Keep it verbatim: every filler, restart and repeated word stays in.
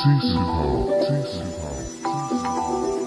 Jessica, Jessica, Jessica.